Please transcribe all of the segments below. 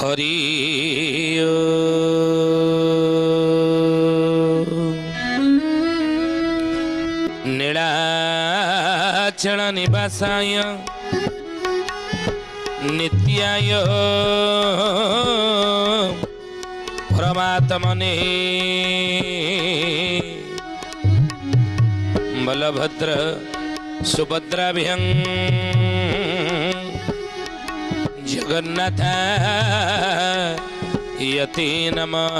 হরি নীলাচল নিবাসায় নিত্যায় পরমাত্মনে বলভদ্র সুভদ্রাভ্যং জগন্নাথায়তে নমঃ।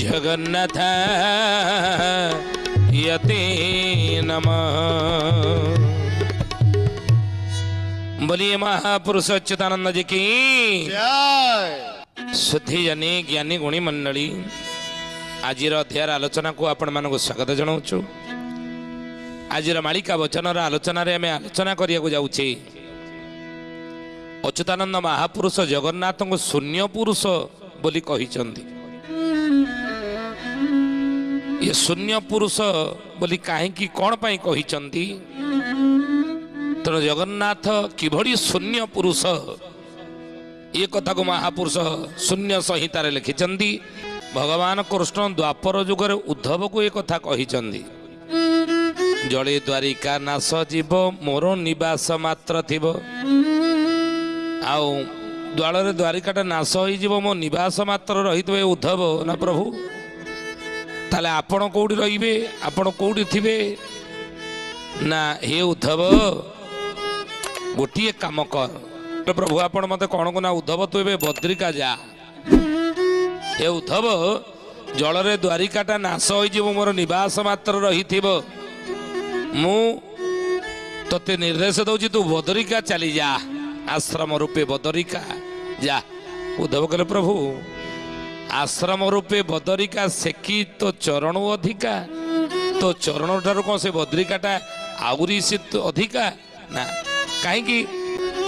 জগন্নাথায়তে নমঃ। বলিয়ে মহাপুরুষ অচ্যুতানন্দ জি কি জয়। সুধীজনী জ্ঞানী গুণী মণ্ডলী, আজির অধ্যায়ের আলোচনা আপনার স্বাগত জনাওছু। আজির মালিকা বচনর আলোচনার আমি আলোচনা করিয়া যাচ্ছি অচ্যুতানন্দ মহাপুরুষ জগন্নাথ শূন্য পুরুষ বলি কহিছন্তি। এ শূন্য পুরুষ বলি কাহিকি কোন পাই কহিছন্তি? তেণু জগন্নাথ কিভাবে শূন্য পুরুষ এ কথা মহাপুরুষ শূন্য সংহিতার লিখিছেন। ভগবান কৃষ্ণ দ্বাপর যুগের উদ্ধবকু এ কথা কহিছেন। জলে দ্বারিকা নাশ জীব মোর নিবাস মাত্র থিব। আউ দ্বারে দ্বারিকাটা নাশ হয়ে যাব, মো নিবাস মাত্র রহিথিবে উদ্ধব না প্রভু। তাহলে আপন কোটি রহবে? আপন কোটি থিবে? না হে উদ্ধব, গোটিয়ে কাম কর। প্রভু আপন মতো কোণ না উদ্ধব তু এবে বদ্রিকা যা। হে উদ্ধব, জলরে দ্বারিকাটা নাশ হয়ে যাব, মোর নিবাস মাত্র রহিথিব। মু তোতে নির্দেশ দৌছি, তু বদরিকা চালি যা, আশ্রম রূপে বদরিকা যা। উদ্ধব কলে প্রভু, আশ্রম রূপে বদরিকা সেকি তো চরণ অধিকা। তো চরণ ঠার কোন সে বদরিকাটা আউরি সে অধিকা? না কাহিকি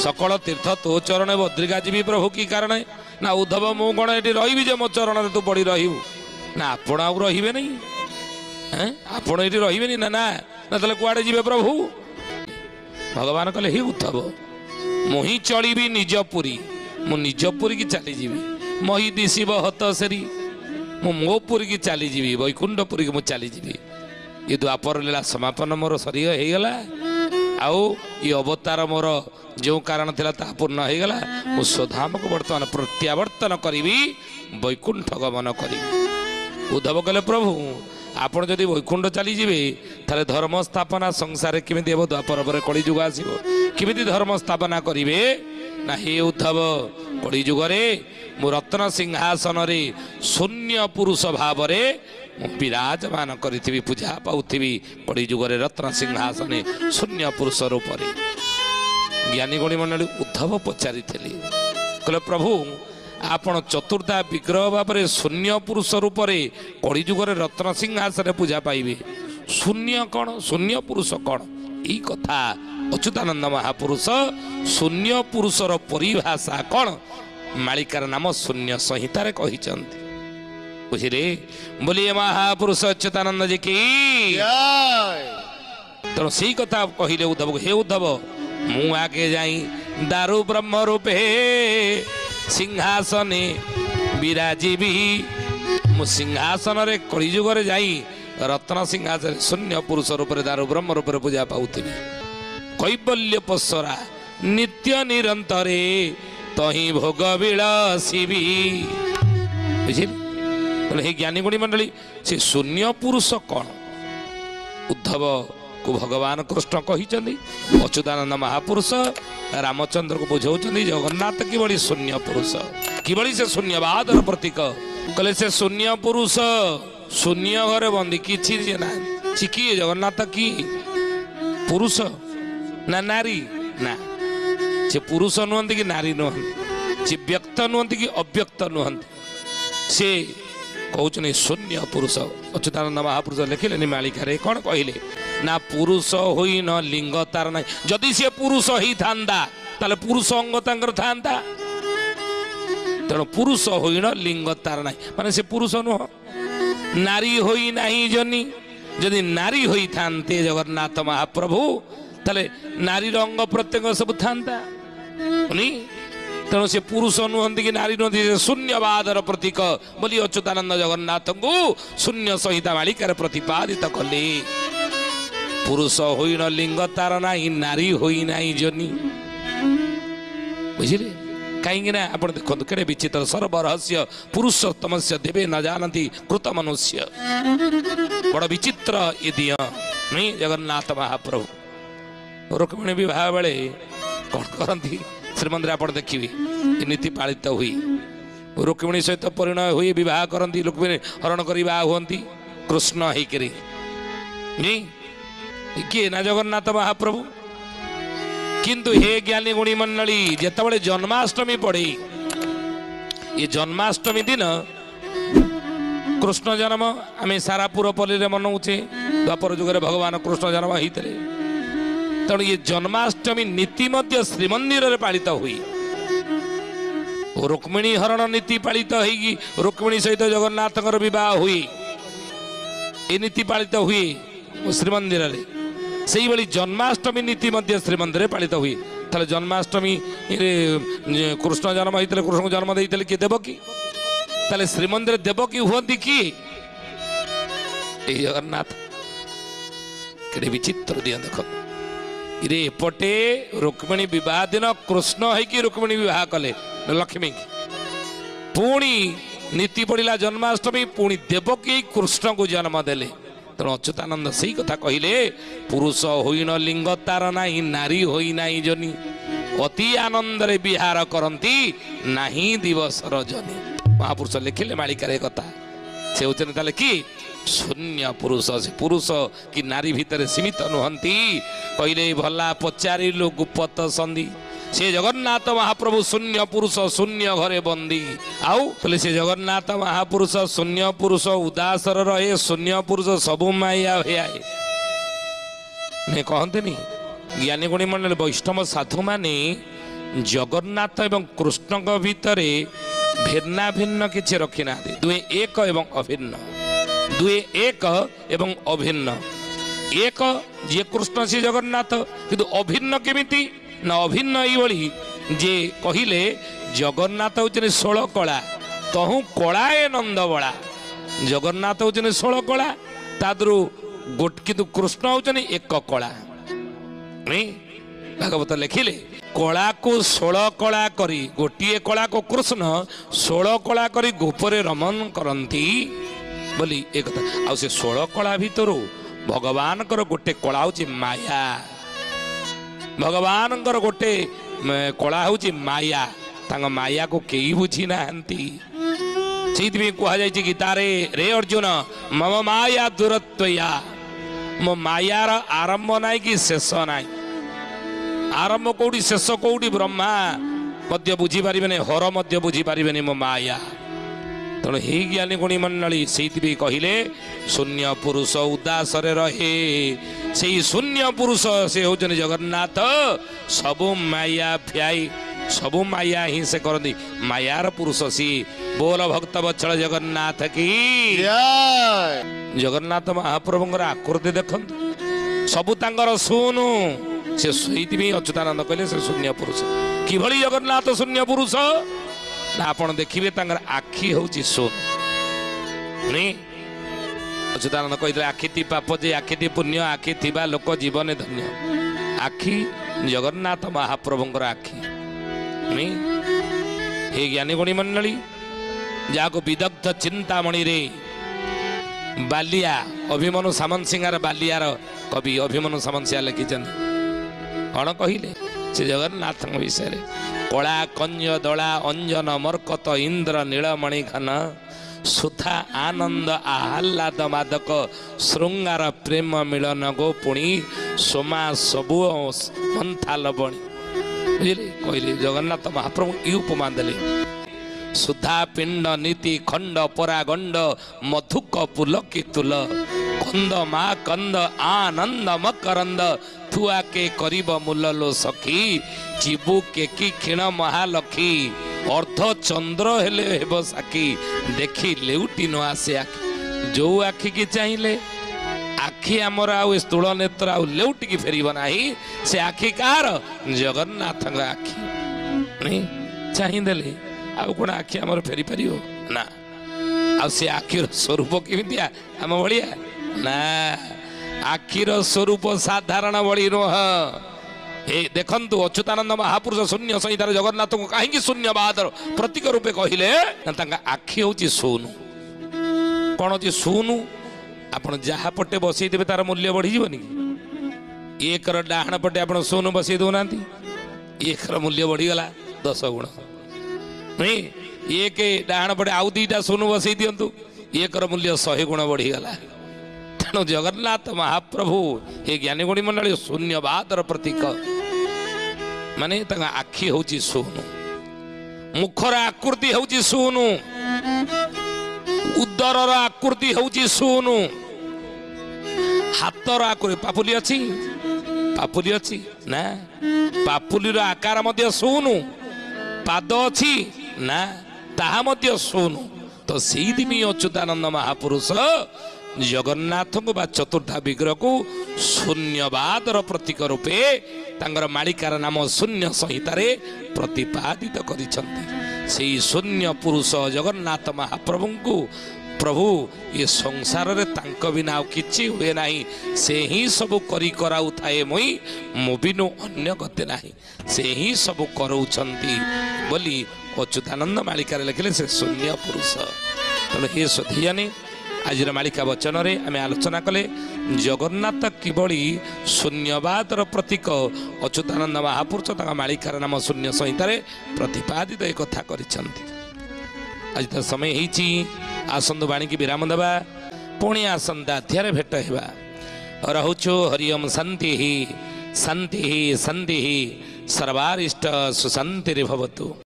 সকল তীর্থ তো চরণে বদরিকা যাবি প্রভু কি কারণে? না উদ্ধব, মু কোণ এটি রহবি যে মো চরণরে তু পড়ি রহিবু? না আপন আউ রহবে নাই। হ্যাঁ আপন এটি রহবে না। না না তাহলে কুয়াড়ে যাবে প্রভু? ভগবান কলে হি উদ্ধব, মহি চলিবি নিজ পুরী। মু নিজ পুরী কি চালি যাবি। মহি দিশিব হত সেরি। মু মো পুরী কি চালি যাবি, বৈকুণ্ঠ পুরী কি মু চালি যাবি। ই দ্বাপর লীলা সমাপন মোর সরি হয়েগলা। আউ ই অবতার মোর যে কারণ লা তা পূর্ণ হয়েগলা। মু স্বধামক বর্তমান প্রত্যাবর্তন করিবি, বৈকুণ্ঠ গমন করিবি। উদ্ধব কলে প্রভু, আপন যদি বৈকুণ্ঠ চালি যাবে, তাহলে ধর্ম স্থাপনা সংসারে কেমিতি হব? দ্বাপর পরে কলিযুগ আসব, কেমিতি ধর্ম স্থাপনা করিবে? না হে উদ্ধব, কলিযুগরে মু রত্ন সিংহাসনরে শূন্য পুরুষ ভাবরে মু বিরাজমান করিথিবি, পূজা পাউথিবি কলিযুগরে রত্ন সিংহাসনে শূন্য পুরুষ রূপরে। জ্ঞানী গুণী মণ্ডলী উদ্ধব পচারিথিলে, কলে প্রভু আপন চতুর্ধা বিগ্রহ ভাবে শূন্য পুরুষ রূপে কলিযুগের রত্ন সিংহাসনে পূজা পাইবে। শূন্য কোণ? শূন্য পুরুষ কোণ? এই কথা অচ্যুতানন্দ মহাপুরুষ শূন্য পুরুষর পরিভাষা কোণ মালিকার নাম শূন্য সংহিতার কহিছেন। বুঝিলে? বলিয়ে মহাপুরুষ অচ্যুতানন্দ জি কি জয়। তেমন সেই কথা কহিলে উদ্ধব, হে উদ্ধব, মু আগে যাই দারু ব্রহ্ম রূপে সিংহাসনে বিরাজিবি। মু সিংহাসনরে কলিযুগরে যাই রত্ন সিংহাসনে শূন্য পুরুষ রূপে দারু ব্রহ্ম রূপে পূজা পাউথিবি। কৈবল্য পশ্বরা নিত্য নিরন্তরে তহি ভোগ বিলাসিবি। বুঝিলি? তাহলে হে জ্ঞানী গুণী মণ্ডলী, সে শূন্য পুরুষ কোণ উদ্ধবকু ভগবান কৃষ্ণ কহিছেন। অচ্যুতানন্দ মহাপুরুষ রামচন্দ্রকে বুঝাউছেন জগন্নাথ কিভাবে শূন্য পুরুষ, কিভাবে সে শূন্যবাদর প্রতীক। কলে সে শূন্য পুরুষ, শূন্য ঘরে বন্দী, কিছু না। সে কি জগন্নাথ? কি পুরুষ না নারী? না, সে পুরুষ নুহতি কি নারী নুহতি, সে ব্যক্ত নুহতি কি অব্যক্ত নুহতি, সে কৌছেন শূন্য পুরুষ। অচ্যুতানন্দ মহাপুরুষ লেখিলেনি মালিকারে কোণ কহিলে না, পুরুষ হই ন লিঙ্গ তার নাই। যদি সে পুরুষ হই থান্দা, তাহলে পুরুষ অঙ্গ তাঙ্কর থান্দা। তেণু পুরুষ হই ন লিঙ্গ তার নাই, মানে সে পুরুষ নহ। নারী হই নাহি জনি, যদি নারী হই থান্তে জগন্নাথ মহাপ্রভু, তাহলে নারীর অঙ্গ প্রত্যঙ্গ সব থান্তা উনি, তেমন সে পুরুষ নুহতি কি নারী নুহতি, শূন্যবাদর প্রতীক বলি অচ্যুতানন্দ জগন্নাথঙ্কু শূন্য সহিতা মালিকার প্রতিপাদিত কলে। পুরুষ হইন লিঙ্গ তার নাই, নারী হই নাই জনি, বুঝলে? কাইকি না আপনার দেখুন কেড়ে বিচিত্র সর্বরহস্য পুরুষোত্তমস্য দেবে না জানতি কৃত মনুষ্য। বড় বিচিত্র এ দিয় নুই জগন্নাথ মহাপ্রভু। রুক্মিণী বিবাহ বেড়ে কণ করতে শ্রীমন্দির আপনার দেখবে নীতি পাড়িত হুই, রুক্মিণী সহিত পরিণয় হুই বিবাহ করতে, রুক্মিণী হরণ করে বাহ হুঁতি কৃষ্ণ হইকি। কিয়ে না জগন্নাথ মহাপ্রভু। কিন্তু হে জ্ঞানী গুণী মন্ডলী, যেতবে জন্মাষ্টমী পড়ে, এ জন্মাষ্টমী দিন কৃষ্ণ জন্ম আমি সারা পুরপল্লীরে মনাউছে, দ্বাপর যুগের ভগবান কৃষ্ণ জন্ম হইতে। তেমন এ জন্মাষ্টমী নীতি মধ্যে শ্রীমন্দিরে পালিত হুই। রুক্মিণী হরণ নীতি পালিত হইকি রুক্মিণী সহিত জগন্নাথঙ্কর বিবাহ হুই, এ নীতি পালিত হুই শ্রীমন্দিরে। সেইভাবে জন্মাষ্টমী নীতি মধ্যে শ্রীমন্দিরে পালিত হুয়ে। তাহলে জন্মাষ্টমী কৃষ্ণ জন্ম হয়েছিল, কৃষ্ণ জন্ম দিয়েছিল কি দেবকী, তাহলে শ্রীমন্দিরে দেবকী হুঁতি কি এই জগন্নাথ। কেটে বিচিত্র দিয়ে দেখ রে, এপটে রুক্মিণী বিবাহ দিন কৃষ্ণ হইকি রুক্মিণী বিবাহ কলে লক্ষ্মী, পুনি নীতি পড়া জন্মাষ্টমী, পুনি দেবকী কৃষ্ণকে জন্ম দেলে। তেমন অচ্যুতানন্দ সেই কথা কহিলে, পুরুষ হইন লিঙ্গ তার নাই, নারী হই নাই জনি, অতি আনন্দরে বিহার করন্তি নাহি দিবস রজনী। মহাপুরুষ লিখিলে মালিকার এ কথা। সে হচ্ছেন তাহলে কি শূন্য পুরুষ, সে পুরুষ কি নারী ভিতরে সীমিত নুহতি। কহিলে ভলা পচারিলু গুপত সন্ধি, সে জগন্নাথ মহাপ্রভু শূন্য পুরুষ শূন্য ঘরে বন্দী। আউ বলে সে জগন্নাথ মহাপুরুষ শূন্য পুরুষ উদাসর রহে, শূন্য পুরুষ সবু মাইয়া হেয়ায়। কহতেনি জ্ঞানী গুণী মন্ডল বৈষ্ণব সাধু মানে জগন্নাথ এবং কৃষ্ণଙ୍କ ভিতরে ভিন্ন ভিন্ন কিছু রক্ষি না, দুয়ে এক এবং অভিন্ন, দুয়ে এক এবং অভিন্ন। এক যে কৃষ্ণ সে জগন্নাথ, কিন্তু অভিন্ন কেমিতি না? অভিন্ন এইভাবে যে কহিলে জগন্নাথ হচ্ছেন ষোল কলা, তহু কলায় নন্দবলা। জগন্নাথ হচ্ছেন ষোল কলা, তাদু কিন্তু কৃষ্ণ হচ্ছেন এক কলা। ভাগবত লেখিলে কলাকু ষোল কলা করি, গোটিয়ে কলাকু কৃষ্ণ ষোল কলা করি গোপরে রমন করন্তি বলি এ কথা। আর সে ষোল কলা ভিতরু ভগবানଙ୍କର ଗୋଟେ কলা হচ্ছে মায়া। ভগবানଙ୍କର ଗୋଟେ କଳା ହେଉଛି ମାୟା। ତାଙ୍କ ମାୟାକୁ କେହି ବୁଝି ନାହାନ୍ତି। ସେଇଥିପାଇଁ କୁହାଯାଇଛି ଗୀତାରେ, ରେ ଅର୍ଜୁନ ମମ ମାୟା ଦୂରତ୍ୱୟା, ମୋ ମାୟାର ଆରମ୍ଭ ନାହିଁ କି ଶେଷ ନାହିଁ। ଆରମ୍ଭ କୋଉଠି, ଶେଷ କୋଉଠି, ବ୍ରହ୍ମା ମଧ୍ୟ ବୁଝିପାରିବେନି, ହର ମଧ୍ୟ ବୁଝିପାରିବେନି ମୋ ମାୟା। ତେଣୁ ହେଇ ଜ୍ଞାନୀ ଗୁଣୀ ମଣ୍ଡଳୀ ସେଇଥିପାଇଁ କହିଲେ ଶୂନ୍ୟ ପୁରୁଷ ଉଦାସରେ ରହେ, সেই শূন্য পুরুষ সে হচ্ছেন জগন্নাথ। সবু মায়া ফ্যাই, সবু মায়া হি সে করন্তি, মায়ার পুরুষ সি। ବୋଲ ଭକ୍ତ ବତ୍ସଳ ଜଗନ୍ନାଥ କି। ଜଗନ୍ନାଥ ମହାପ୍ରଭୁଙ୍କର ଆକୃତି ଦେଖନ୍ତୁ, ସବୁ ତାଙ୍କର ଶୁନୁ। ସେ ସେଇଥିପାଇଁ ଅଚ୍ୟୁତାନନ୍ଦ କହିଲେ ସେ ଶୂନ୍ୟ ପୁରୁଷ। କିଭଳି ଜଗନ୍ନାଥ ଶୂନ୍ୟ ପୁରୁଷ? ଆପଣ ଦେଖିବେ ତାଙ୍କର ଆଖି ହେଉଛି ଶୁନୁ। ଅଚ୍ୟୁତାନନ୍ଦ କହିଥିଲେ ଆଖିଟି ପାପ ଯେ ଆଖିଟି ପୁଣ୍ୟ, ଆଖି ଥିବା ଲୋକ ଜୀବନେ ଧନ୍ୟ। ଆଖି ଜଗନ୍ନାଥ ମହାପ୍ରଭୁଙ୍କର ଆଖି। ହେ ଜ୍ଞାନୀ ଗୁଣୀ ମଣ୍ଡଳୀ, ଯାହାକୁ ବିଦଗ୍ଧ ଚିନ୍ତାମଣିରେ ବାଲିଆ ଅଭିମନ୍ୟୁ ସାମନ୍ତସିଂହାର, ବାଲିଆର କବି ଅଭିମନ୍ୟୁ ସାମନ୍ତସିଂହାର ଲେଖିଛନ୍ତି, କ'ଣ କହିଲେ ସେ ଜଗନ୍ନାଥଙ୍କ ବିଷୟରେ? କଳା କଞ୍ଜ ଦଳା ଅଞ୍ଜନ ମର୍କତ ଇନ୍ଦ୍ର ନୀଳମଣି ଘନ, ସୁଧା ଆନନ୍ଦ ଆହ୍ଲାଦ ମାଦକ ଶୃଙ୍ଗାର ପ୍ରେମ ମିଳନ ଗୋପୁଣୀ, ସୋମା ସବୁ ମନ୍ଥା ଲବଣୀ। ବୁଝିଲେ? କହିଲେ ଜଗନ୍ନାଥ ମହାପ୍ରଭୁ ଇ ଉପମା ଦେଲେ। ସୁଧା ପିଣ୍ଡ ନୀତି ଖଣ୍ଡ ପରାଗଣ୍ଡ ମଧୁକ ପୁଲକି ତୁଲ, କନ୍ଦ ମା କନ୍ଦ ଆନନ୍ଦ ମକରନ୍ଦ, ଥୁଆ କେ କରିବ ମୂଲ ଲୋ ସଖୀ, ଯିବୁ କେ କି କ୍ଷୀଣ ମହାଲକ୍ଷୀ, অর্ধ চন্দ্র হলে হেব সাকি, দেখি লেউটি ন আসে আখি। যৌ আখিকে চাইলে আখি আমার আূল নেত্র আউটিকি ফেরব না। সে আখি কার? জগন্নাথ আখি। চাইদেলে আউন আখি আমার ফেরি পারিব না। সে আখির স্বরূপ কেমিয়া আম ভা না। আখির স্বরূপ সাধারণ ভি নুহ। দেখুন অচ্যুতানন্দ মহাপুরুষ শূন্য সংহিতার জগন্নাথ কাহি শূন্যবাদর প্রতীক রূপে কহিলে তা আখি হচ্ছে শূন্য। কোণ হচ্ছে শূন্য? আপনার যা পটে বসাই দেবে তার মূল্য বড়ি যাবনি কি? একর ডাহাণ পটে আপনার শূন্য বসাই দেব না, একর মূল্য বড়িগলা 10 গুণ। এক ডাহাণ পটে আউ 2টা শূন্য বসাই দিও, একর মূল্য 100 গুণ বড়িগলা। তেণু জগন্নাথ মহাপ্রভু এ জ্ঞানীগুণী মন্ডলী শূন্যবাদর প্রতীক। মানে তা আখি হচ্ছে শূন্য, মুখর আকৃতি হচ্ছে শূন্য, উদরর আকৃতি হচ্ছে শূন্য, হাতর আকৃতি পাপুলি আছে? পাপুলি আছে না? পাপুলির আকার মধ্যে শূন্য। পাদ আছে না? তাহা মধ্যে শূন্য। তো সেইদিন অচ্যুতানন্দ মহাপুরুষ জগন্নাথଙ୍କୁ ବା ଚତୁର୍ଦ୍ଧା ବିଗ୍ରହକୁ ଶୂନ୍ୟବାଦର ପ୍ରତୀକ ରୂପେ ତାଙ୍କର ମାଳିକାର ନାମ ଶୂନ୍ୟ ସଂହିତାରେ ପ୍ରତିପାଦିତ କରିଛନ୍ତି। ସେହି ଶୂନ୍ୟ ପୁରୁଷ ଜଗନ୍ନାଥ ମହାପ୍ରଭୁଙ୍କୁ ପ୍ରଭୁ ଏ ସଂସାରରେ ତାଙ୍କ ବିନା ଆଉ କିଛି ହୁଏ ନାହିଁ। ସେ ହିଁ ସବୁ କରି କରାଉଥାଏ ମୁଇଁ, ମୋ ବିନୁ ଅନ୍ୟ ଗତେ ନାହିଁ। ସେ ହିଁ ସବୁ କରାଉଛନ୍ତି ବୋଲି ଅଚ୍ୟୁତାନନ୍ଦ ମାଳିକାରେ ଲେଖିଲେ ସେ ଶୂନ୍ୟ ପୁରୁଷ। ତେଣୁ ହେ ସଧିଆନି, আজির মালিকা বচনরে আমি আলোচনা কলে জগন্নাথ কিভাবে শূন্যবাদর প্রতীক। অচ্যুতানন্দ মহাপুরুষ তাঁর মালিকার নাম শূন্য সংহিতার প্রতিপাদিত এ কথা করেছেন। আজ তো সময় হয়েছি, আসন্তু বাণীকে বিরাম দেবা। পুনি আসন্তা অধ্যায়ে ভেট হবা। রহুছু হরিওম শান্তি শান্তি শান্তি সর্বারিষ্ট সুশান্তিরে ভবতু।